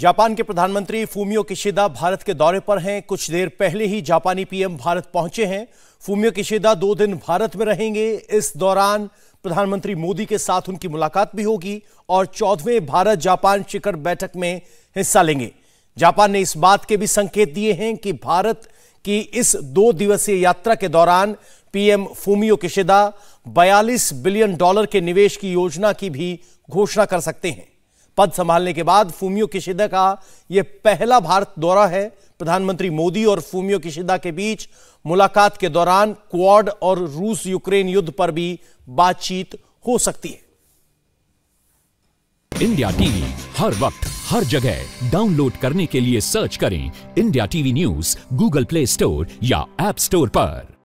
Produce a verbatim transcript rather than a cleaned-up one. Japan के प्रधानमंत्री Fumio Kishida Bharat के दौरे पर हैं। कुछ देर पहले ही जापानी पीएम भारत पहुंचे हैं। फूमियो किशिदा दो दिन भारत में रहेंगे। इस दौरान प्रधानमंत्री मोदी के साथ उनकी मुलाकात भी होगी और चौदहवें भारत जापान शिखर बैठक में हिस्सा लेंगे। जापान ने इस बात के भी संकेत दिए हैं कि भारत की इस दो दिवसीय यात्रा के दौरान पीएम फूमियो किशिदा बयालीस बिलियन डॉलर के निवेश की योजना की भी घोषणा कर सकते हैं। पद संभालने के बाद फूमियो किशिदा का यह पहला भारत दौरा है। प्रधानमंत्री मोदी और फूमियो किशिदा के बीच मुलाकात के दौरान क्वाड और रूस यूक्रेन युद्ध पर भी बातचीत हो सकती है। इंडिया टीवी हर वक्त हर जगह डाउनलोड करने के लिए सर्च करें India TV news Google Play store या ऐप स्टोर पर।